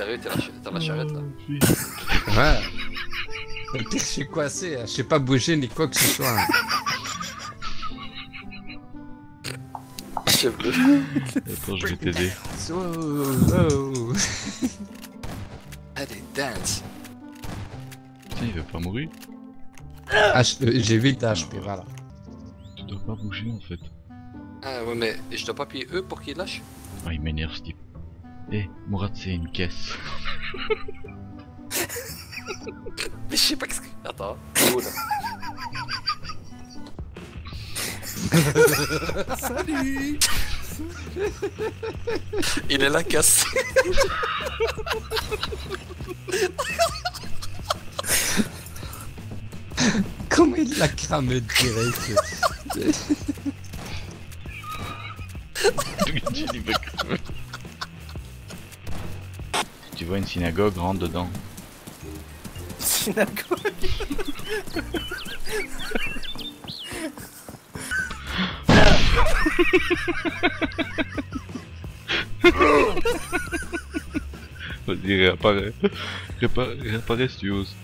sérieux, t'es la charrette là. Ouais. Le pire, je suis coincé, je sais pas bouger ni quoi que ce soit. Je sais plus. Attends, je vais t'aider. Allez, dance. Tiens, il va pas mourir. J'ai 8 HP, voilà. Tu dois pas bouger en fait. Ah ouais, mais je dois pas appuyer E pour qu'il lâche. Ah, il m'énerve ce type. Eh, Mourad, c'est une caisse. Mais je sais pas qu'est-ce que... Attends, oh là. Salut. Il est la casse. Comment il l'a cramé direct. Tu vois une synagogue, rentre dedans. Synagogue. Vas-y, réapparaît. Réapparaît si tu oses.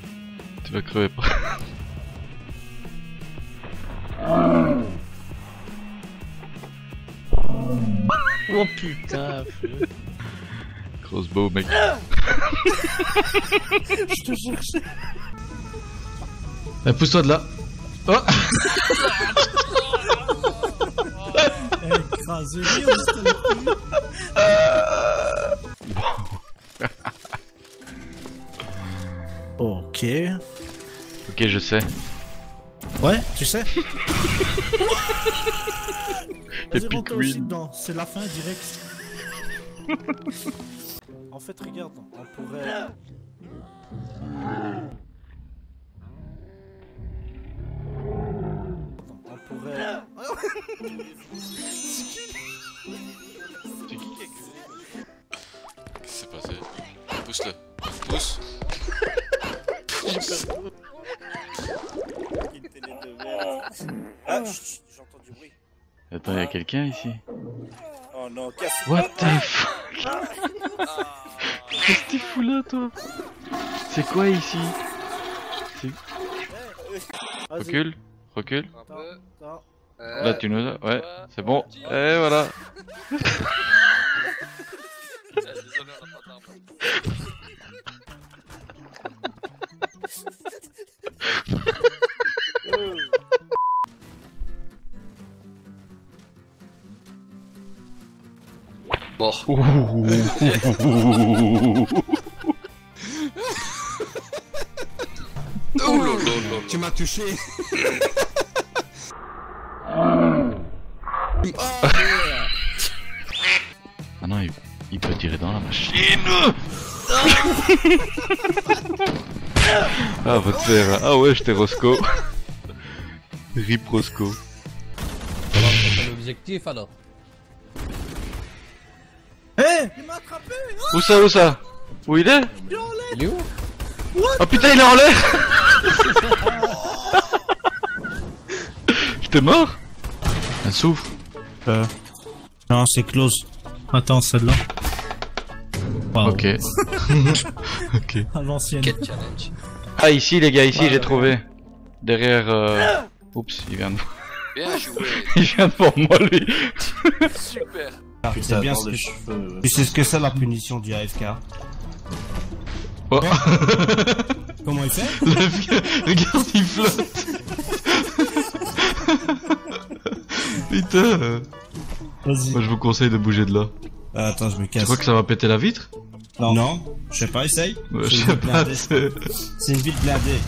Tu vas crever pas. Oh putain, feu. Crossbow, mec. Je te cherchais. Bah, pousse-toi de là. Oh. Écrasé, ok. Ok, je sais. Ouais, tu sais. Vas-y, rentre aussi dedans, c'est la fin direct. En fait, regarde, on pourrait... C'est qui qu'est-ce qui s'est passé? Pousse-le. Pousse. Ah, j'entends du bruit. Attends, y'a quelqu'un ici? Oh non, casse-toi. What the fuck? Qu'est-ce que t'es fou là, toi? C'est quoi ici? Recule, recule. Là, tu nous as. Ouais, c'est bon. Et voilà. Mort. Tu m'as touché. Ah non, il peut tirer dans la machine. Ah, votre faire. Ah ouais, j'étais Rosco. Rip Rosco. Alors, c'est l'objectif alors. Hey, il m'a attrapé. Où ça, où ça? Où il est? Il est en l'air. Il est où? Oh putain, il est en l'air. J'étais mort. Un souffle. Non, c'est close. Attends, celle-là. Wow. Ok. Ok. À l'ancienne. Ah, ici, les gars, ici, j'ai trouvé. Derrière. Oups, il vient de. Bien joué. Il vient devant moi, lui. Super. Tu sais bien ce que je fais. Tu sais ce que c'est la punition du AFK. Oh. Comment il fait? Regarde, il flotte. Putain. Vas-y. Moi je vous conseille de bouger de là. Attends, je me casse. Tu crois que ça va péter la vitre? Non. Non. Je sais pas, essaye. Je sais pas. C'est une vitre blindée.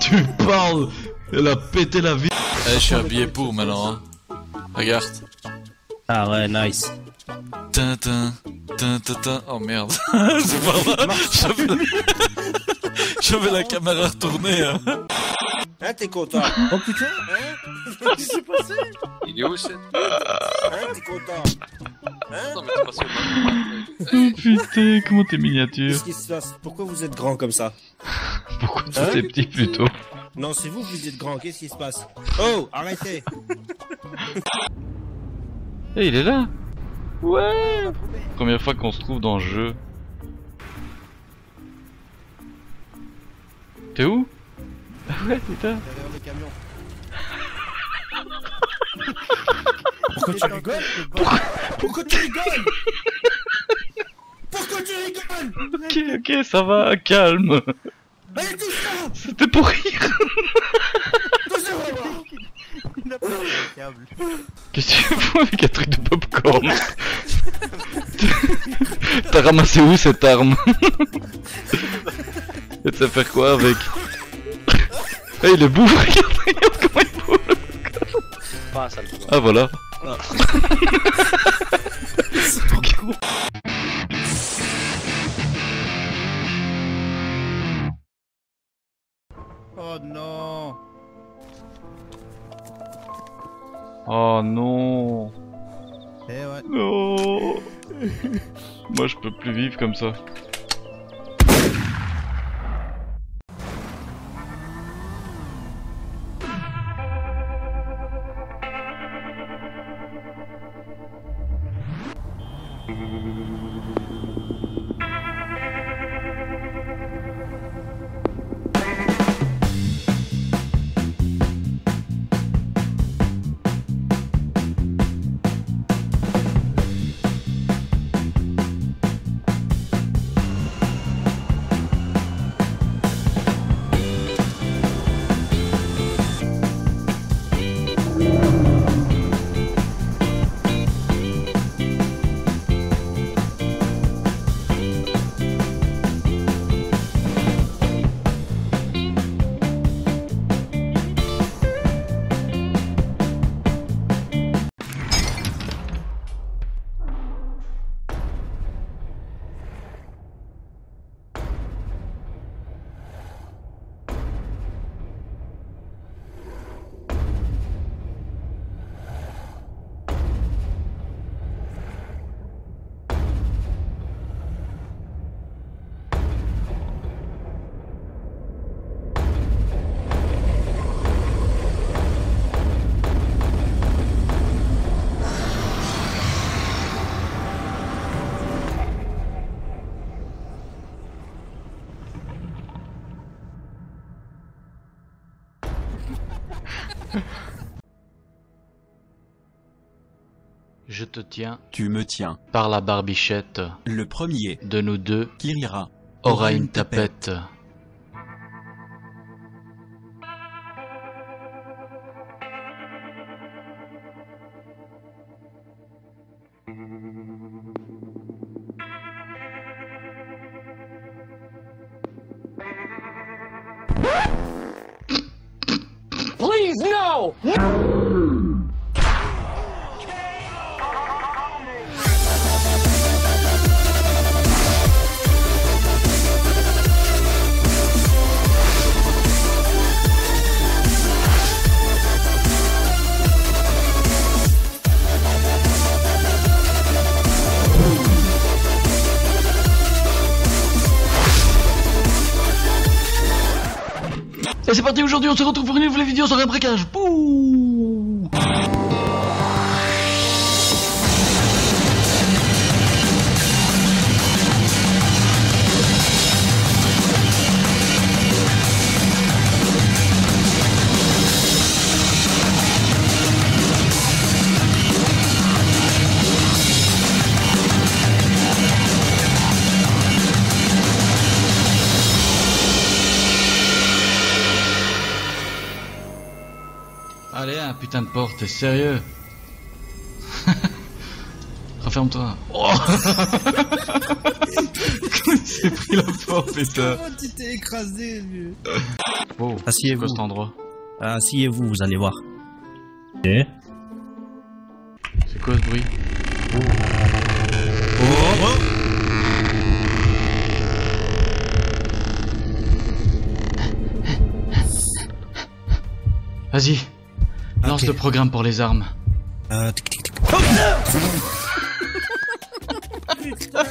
Tu parles. Elle a pété la vitre. Eh, je suis habillé pour maintenant. Hein. Regarde. Ah ouais, nice. Tintin, tintin. Oh merde. C'est pas mal. J'avais la caméra retournée. Hein, hein, t'es content. Oh putain. Qu'est-ce qui s'est passé? Il est où cette? Hein, t'es content. Hein? Non mais t'es passé au mal. Putain, comment t'es miniature. Qu'est-ce qui se passe? Pourquoi vous êtes grand comme ça? Pourquoi tu t'es petit plutôt? Non, c'est vous qui êtes grand. Qu'est-ce qui se passe? Oh, arrêtez. Eh, hey, il est là. Ouais. Première fois qu'on se trouve dans le jeu. T'es où? Ah ouais, putain. Derrière le camion. Pourquoi tu rigoles? Pourquoi tu rigoles? Pourquoi tu rigoles? Ok, ça va, calme. Allez, tout ça. C'était pour rire. Qu'est-ce que tu fous avec un truc de popcorn? T'as ramassé où cette arme? Et tu sais faire quoi avec? Hey, il est bouffe, regarde comment il bouffe le popcorn. Pas un sale coup. Ah voilà. Ah. C'est trop cool. Oh non. Oh non. Eh ouais. Non. Moi je peux plus vivre comme ça. Je te tiens, tu me tiens, par la barbichette. Le premier de nous deux qui rira aura une tapette. Please no! No! Et c'est parti, aujourd'hui on se retrouve pour une nouvelle vidéo sur un braquage. Pouh. Allez, un putain de porte, t'es sérieux? Referme-toi. Oh. Comment il s'est pris la porte, putain? Comment tu t'es écrasé, vieux? Oh, asseyez-vous. Cet endroit. Asseyez-vous, vous allez voir. Et c'est quoi ce bruit? Oh. Oh. Oh. Vas-y, lance le programme pour les armes. Tic. Oh putain.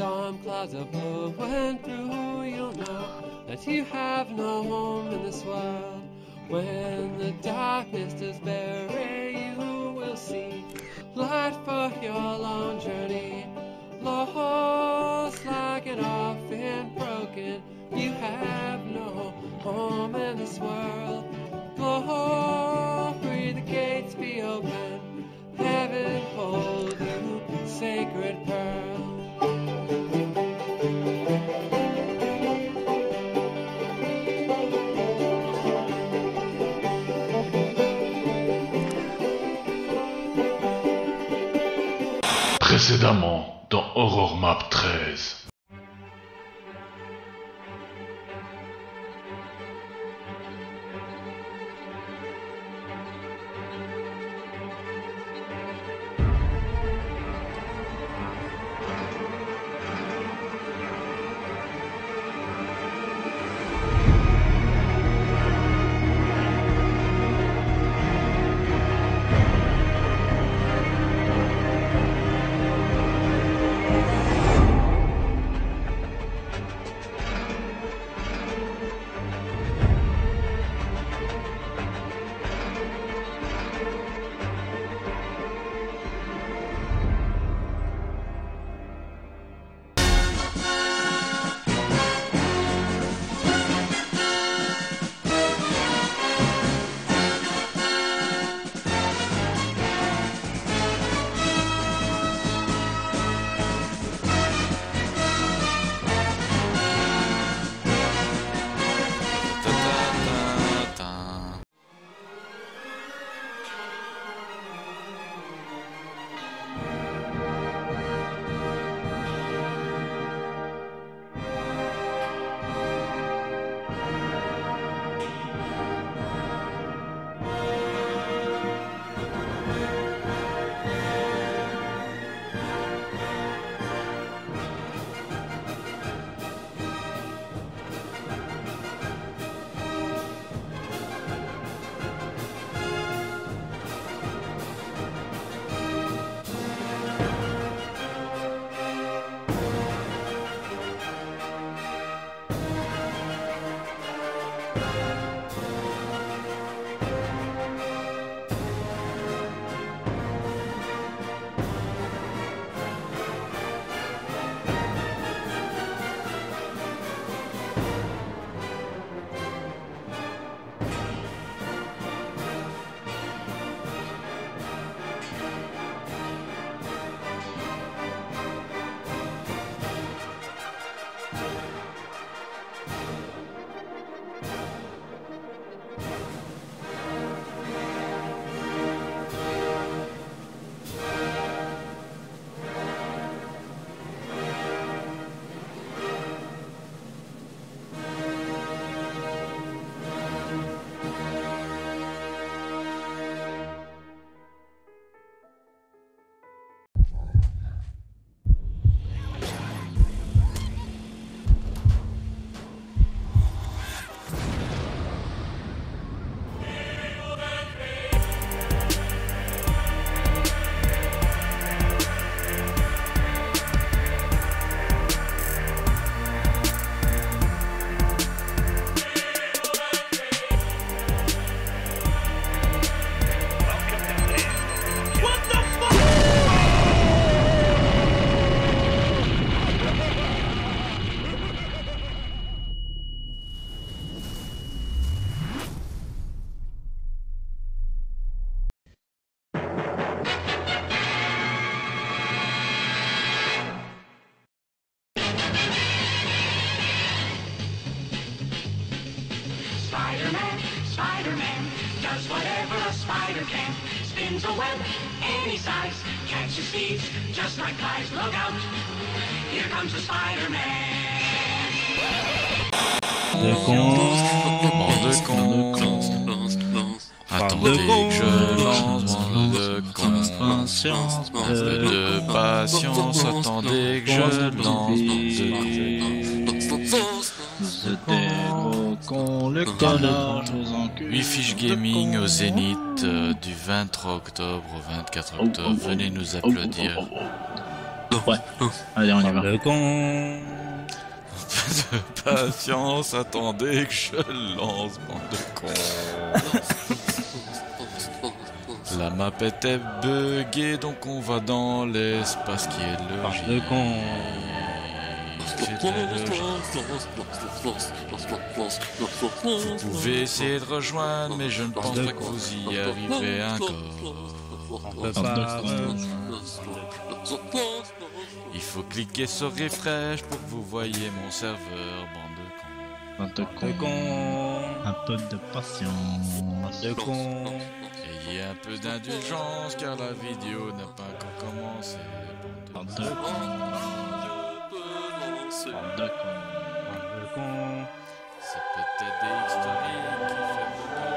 storm clouds of blue went through, you'll know that you have no home in this world. When the darkness does bury you, will see light for your long journey. Lost, lagging off and broken, you have no home in this world. Glory, the gates be open, heaven hold you, sacred pearl. Précédemment dans Horror Map 13. WeFish Gaming au Zénith du 23 octobre au 24 octobre. Venez nous applaudir. Ouais. Allez, on y va. Le con. Patience, attendez que je lance, bande de cons. La map était buggée, donc on va dans l'espace qui est le. Bande de cons. Vous pouvez essayer de rejoindre, mais je ne pense pas que vous y arrivez encore. Il faut cliquer sur refresh pour que vous voyez mon serveur, bande de cons. Bande de cons. Un peu de patience. Bande de cons. Ayez un peu d'indulgence car la vidéo n'a pas encore commencé. Bande de cons. Bande de cons. Bande de cons. C'est peut-être des historiques qui fait de mal.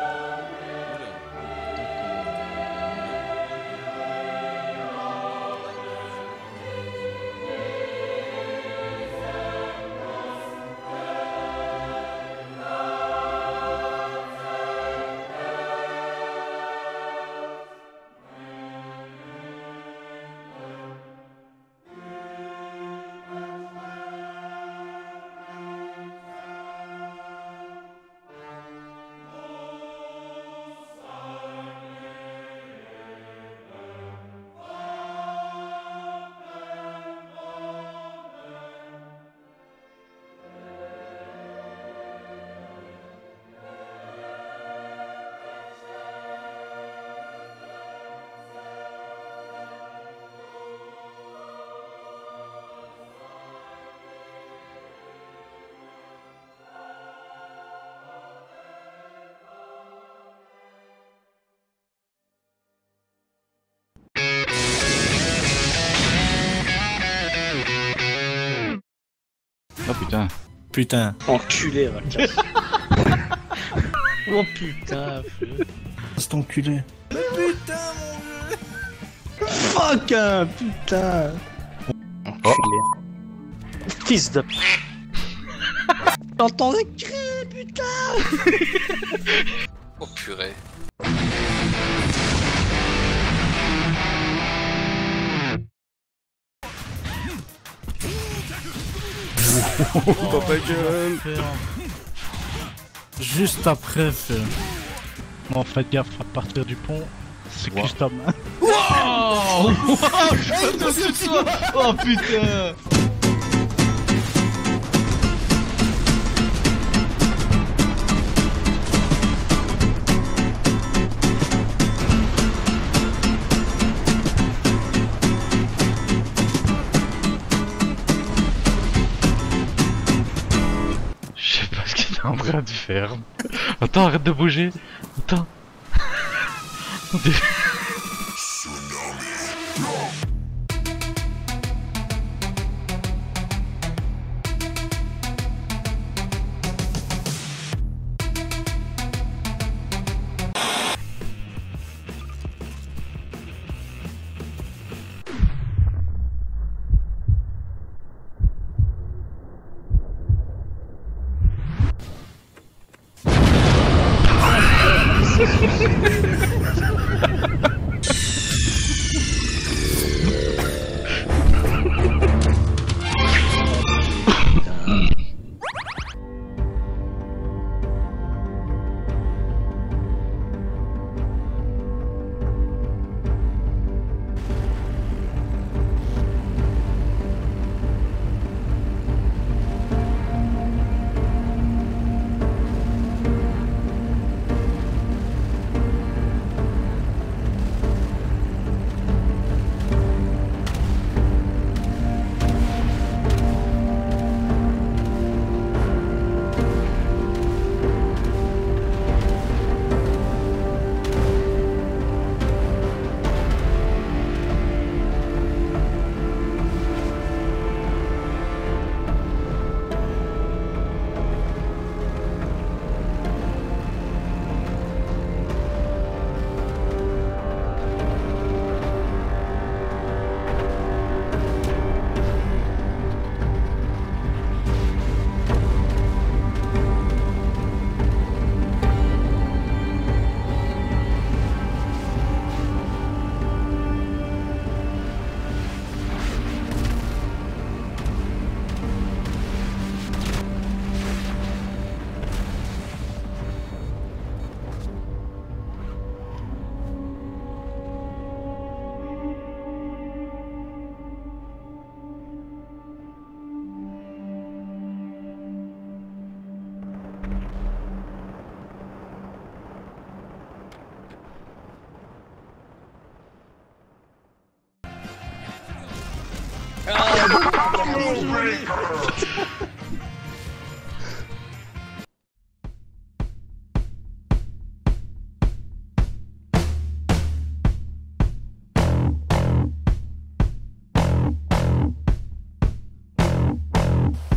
Putain. Putain. Enculé, Valkas. Oh putain, feu. C'est enculé. Mais putain, mon dieu. Fuck, hein, putain. Enculé. Fils de... J'entendais crier, putain. Oh purée. Oh, papa gueule. Juste après, fait... Bon, faites gaffe, à partir du pont, c'est custom. Wow, wow. Oh putain. En train de faire. Attends, arrête de bouger. Attends. Ha ha ha.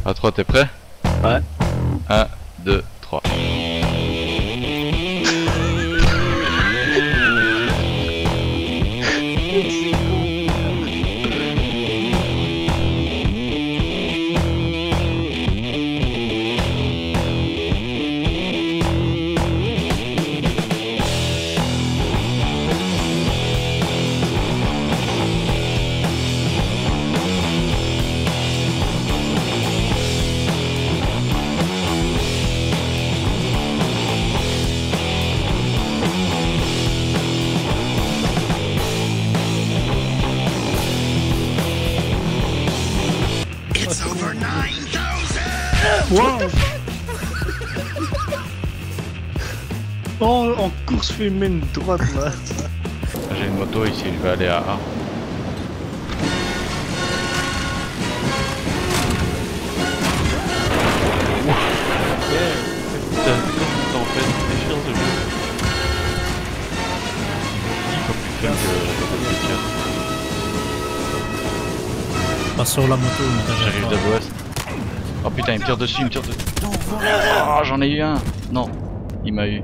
À 3, t'es prêt? Ouais. 1, 2, 3. Wow. Oh, en course féminine droite là. J'ai une moto ici, je vais aller à A. Putain, en fait, c'est chiant ce jeu. Il faut plus que... Pas sur la moto, mais j'arrive de l'ouest. Oh putain, il me tire dessus, il me tire dessus. Oh, j'en ai eu un. Non, il m'a eu.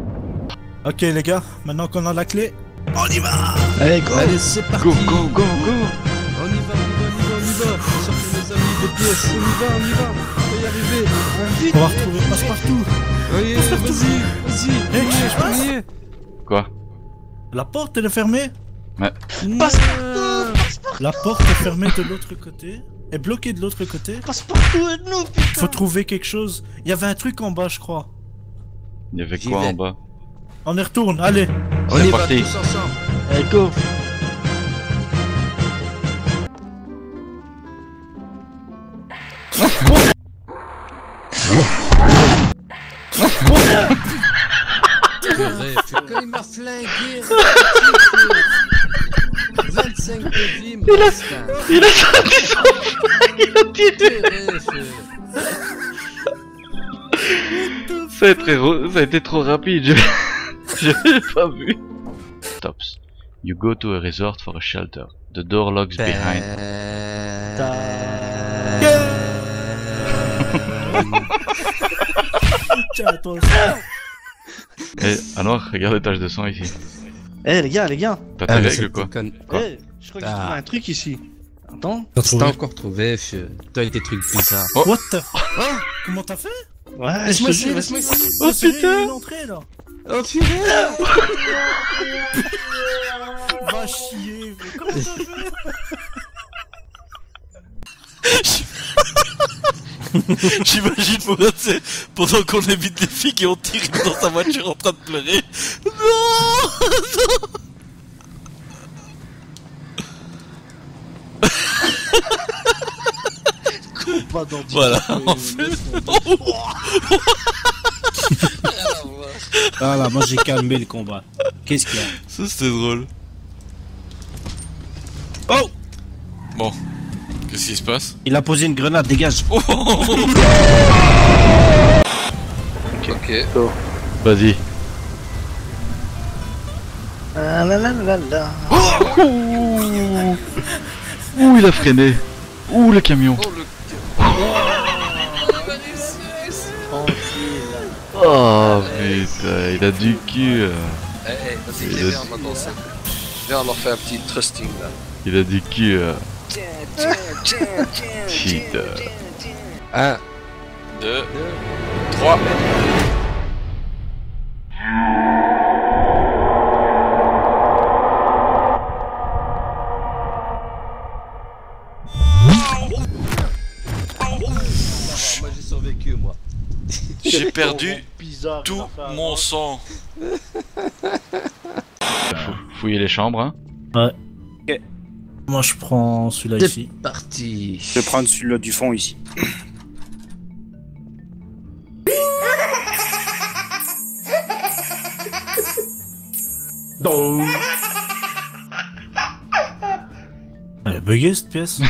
Ok les gars, maintenant qu'on a la clé, on y va. Allez, go. Allez, c'est parti. Go. On y va. Sortez mes amis des pièces, on y va. On va y arriver. On va retrouver passe-partout. Vas-y. Hey, quoi? La porte, elle est fermée. Ouais. Passe-partout. La porte est fermée de l'autre côté. Est bloqué de l'autre côté. Passe-partout, aide-nous, putain! Faut trouver quelque chose. Il y avait un truc en bas, je crois. Il y avait quoi en bas? On y retourne, allez! On est parti! Tous ensemble. Allez, go! Quand il m'a flingué, 25 PV, mon putain! Il a sorti son flingue, il a tiré! Ça a été trop rapide, je l'ai pas vu! Stops. You go to a resort for a shelter. The door locks behind. Eh, alors, regarde les taches de sang ici. Eh les gars! T'as ta règle quoi? Eh, je crois que j'ai trouvé un truc ici. Attends. T'as encore trouvé, t'as des trucs bizarres. What the? Comment t'as fait? Ouais, laisse-moi essayer, Oh putain! Oh putain! Va chier, mais comment t'as fait? J'imagine Mourad, pendant qu'on évite les flics et on tire dans sa voiture en train de pleurer. Non voilà, en fait... Voilà, moi j'ai calmé le combat. Qu'est-ce qu'il y a? Ça c'était drôle. Oh! Bon. Qu'est-ce qui se passe? Il a posé une grenade, dégage! Oh ok, go. Vas-y. Ouh, il a freiné. Ouh, le camion. Oh putain, il a du cul. Eh, vas-y, les verres maintenant, ça. Viens, on leur fait un petit trusting là. Il a du cul. Shit. 1, 2, 3. Moi j'ai survécu, moi. J'ai perdu tout mon sang. Faut fouiller les chambres, hein. Ouais. Okay. Moi je prends celui-là ici. C'est parti. Je vais prendre celui-là du fond ici. Allez, bugué cette pièce.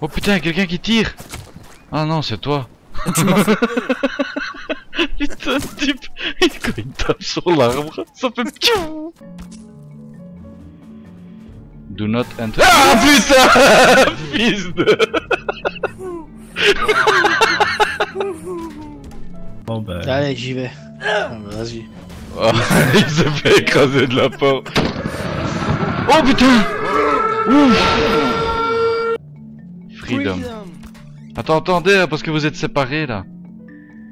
Oh putain, quelqu'un qui tire. Ah non, c'est toi. Putain, ce type, quand il tape sur l'arbre, ça fait pfiou. Do not enter. Ah putain. Fils de... Bon bah... Allez, j'y vais. Ah, bah, vas-y. Oh, il s'est fait écraser de la porte. Oh putain. Ouf. Freedom. Attends, attendez, parce que vous êtes séparés là.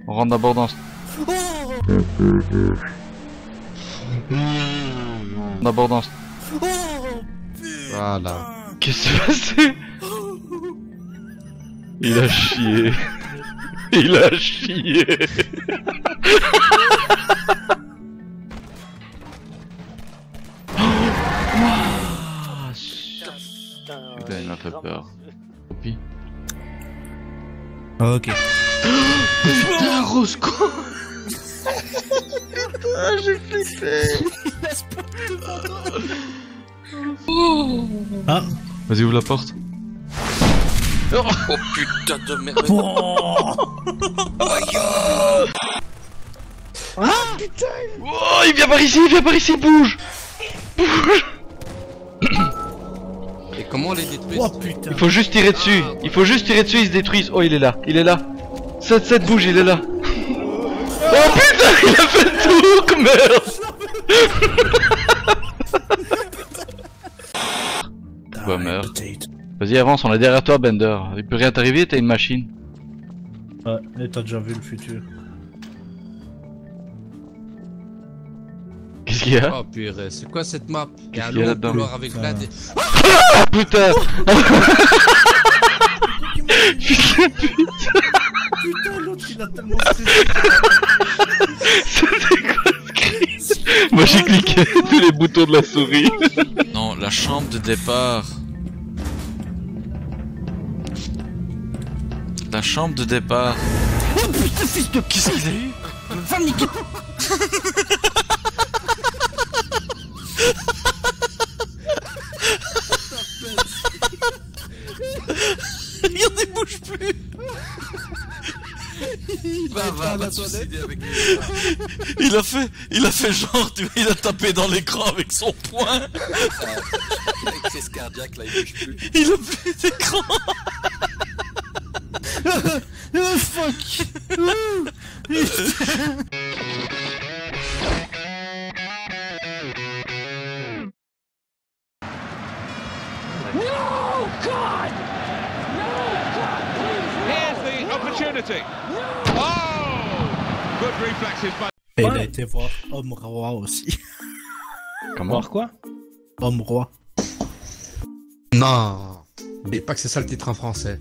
On rentre d'abord dans... Oh d'abord dans... Oh, voilà. Qu'est-ce qui s'est passé? Il a chié. Il a chié. Putain, il m'a fait peur. Ok. Putain, Rosco. Putain, j'ai flippé. Ah, vas-y, ouvre la porte. Oh putain de merde. Ah putain. Oh, il vient par ici, il vient par ici, bouge. Bouge. Et comment on les détruit? Oh putain. Il faut juste tirer dessus. Il faut juste tirer dessus, ils se détruisent. Oh, il est là, il est là. 7-7 bouge, il est là. Oh putain, il a fait le tour, merde. Bah meurs. Vas-y, avance, on est derrière toi, Bender. Il peut rien t'arriver, t'as une machine. Ouais, mais t'as déjà vu le futur. Qu'est-ce qu'il y a? Oh purée, c'est quoi cette map? Il y a un long couloir avec la... Ah putain. Putain, putain. Putain, l'autre il a tellement stressé. C'était quoi ce crise? Moi j'ai cliqué tous les boutons de la souris. Non, la chambre de départ. La chambre de départ. Oh putain, fils de... Qu'est-ce qu'il a eu? Va me niquer. Il ne bouge plus. Il a fait genre, tu vois, il a tapé dans l'écran avec son poing. Avec crise cardiaque là, il bouge plus. Il a plus d'écran. Oh fuck. No God! No God! Please, no. Here's the opportunity. No. Oh! Good reflexes by... Et il a été voir Homme Roi aussi. Comment? Voir quoi? Homme Roi. Non. Mais pas que c'est ça le titre en français.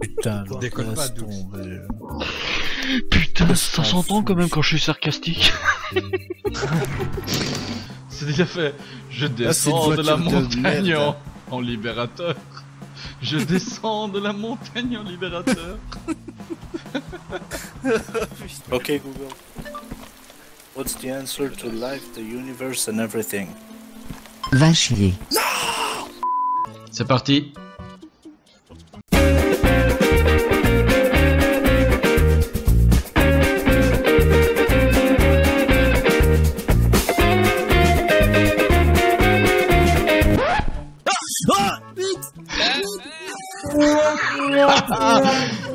Putain, je déconne pas, Duke. Putain, ça s'entend quand même quand je suis sarcastique. C'est déjà fait. Je descends de la montagne en libérateur. Je descends de la montagne en libérateur. Ok Google. What's the answer to life, the universe and everything? Va chier. C'est parti.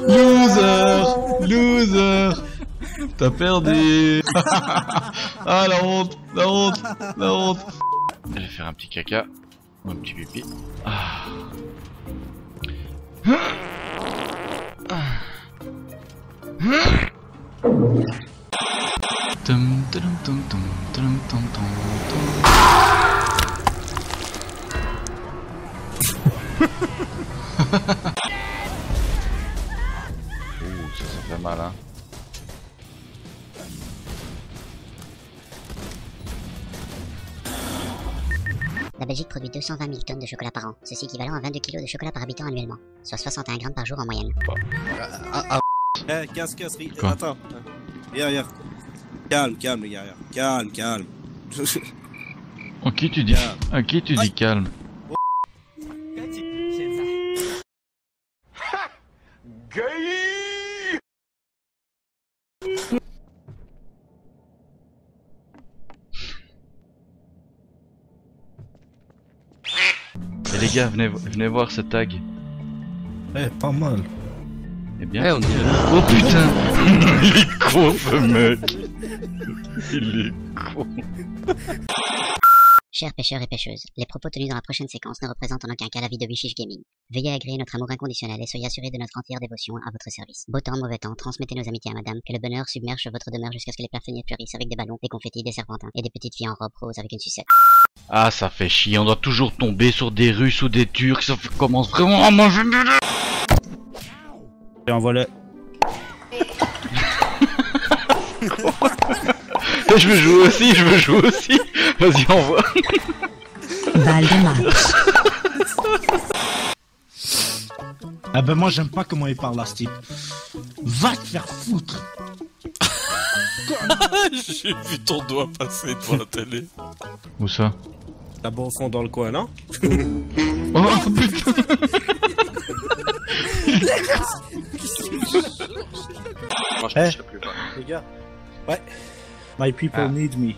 Loser, loser, t'as perdu. Ah la honte, la honte, la honte. Je vais faire un petit caca, ou un petit pipi. Ah. Ça fait mal, hein. La Belgique produit 220 000 tonnes de chocolat par an, ceci équivalent à 22 kg de chocolat par habitant annuellement, soit 61 grammes par jour en moyenne. 15 15, attends, viens, Calme, calme les gars, calme, calme. Ok, tu dis, à qui tu dis calme? Et les gars, venez voir ce tag. Eh, pas mal. Eh bien, on dirait... Oh putain. Il est con ce mec. Il est con. Chers pêcheurs et pêcheuses, les propos tenus dans la prochaine séquence ne représentent en aucun cas l'avis de WeFish Gaming. Veuillez agréer notre amour inconditionnel et soyez assurés de notre entière dévotion à votre service. Beau temps, mauvais temps, transmettez nos amitiés à madame, que le bonheur submerge votre demeure jusqu'à ce que les plafonniers fleurissent avec des ballons, des confettis, des serpentins et des petites filles en robe rose avec une sucette. Ah, ça fait chier, on doit toujours tomber sur des Russes ou des Turcs, ça commence vraiment à manger de l'eau. Et envoie-le. Je veux jouer aussi, je veux jouer aussi. Vas-y, envoie. Balle de match. Ah ben moi j'aime pas comment il parle là ce type. Va te faire foutre. J'ai vu ton doigt passer devant la télé. Où ça? Là-bas au fond dans le coin, non? Oh putain. Moi je touche plus pas. Les gars. Ouais. My people need me.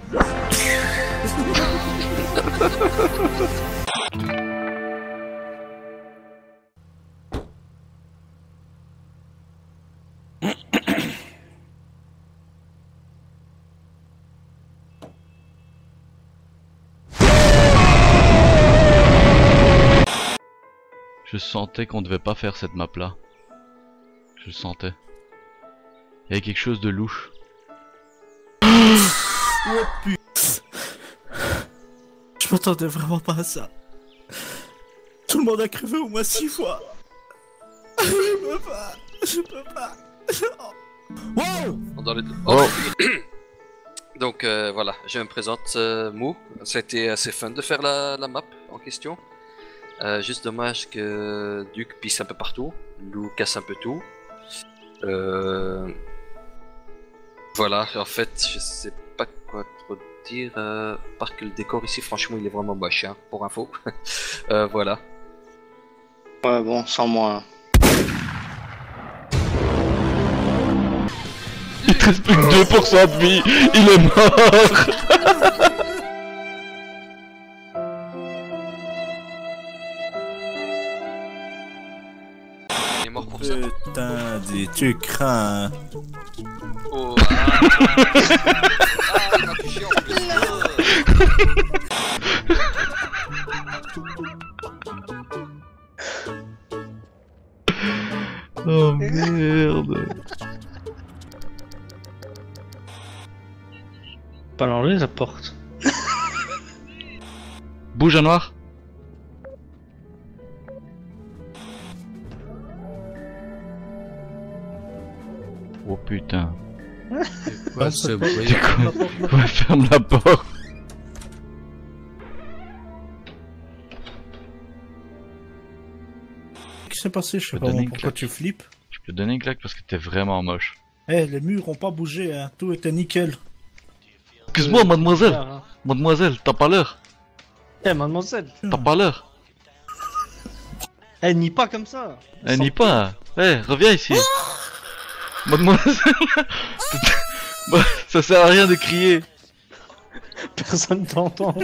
Je sentais qu'on devait pas faire cette map là. Je le sentais. Il y avait quelque chose de louche. Oh putain. Je m'attendais vraiment pas à ça. Tout le monde a crevé au moins 6 fois. Je peux pas. Je peux pas. Wow. Oh. Donc voilà, je me présente Mou. Ça a été assez fun de faire la map en question. Juste dommage que Duke pisse un peu partout. Lou casse un peu tout. Voilà, en fait, je sais pas quoi trop dire, par que le décor ici, franchement, il est vraiment moche, hein, pour info. Voilà. Ouais, bon, sans moi. Il te reste plus que 2% de vie, il est mort. Il est mort pour ça. Putain, tu crains. Oh, ah, il m'a touché en plus. Oh merde. Pas l'enlever la porte. Bouge à noir. Oh putain. C'est quoi ce bruit? Ouais, ferme la porte. Qu'est-ce qui s'est passé? Je sais pas pourquoi tu flippes. Je peux donner une claque parce que t'es vraiment moche. Eh, les murs ont pas bougé, hein. Tout était nickel. Excuse-moi, mademoiselle. Mademoiselle, t'as pas l'heure. Eh, mademoiselle. T'as pas l'heure. Eh, nie pas comme ça. Eh, nie pas. Eh, reviens ici. Mademoiselle, ça sert à rien de crier. Personne t'entend.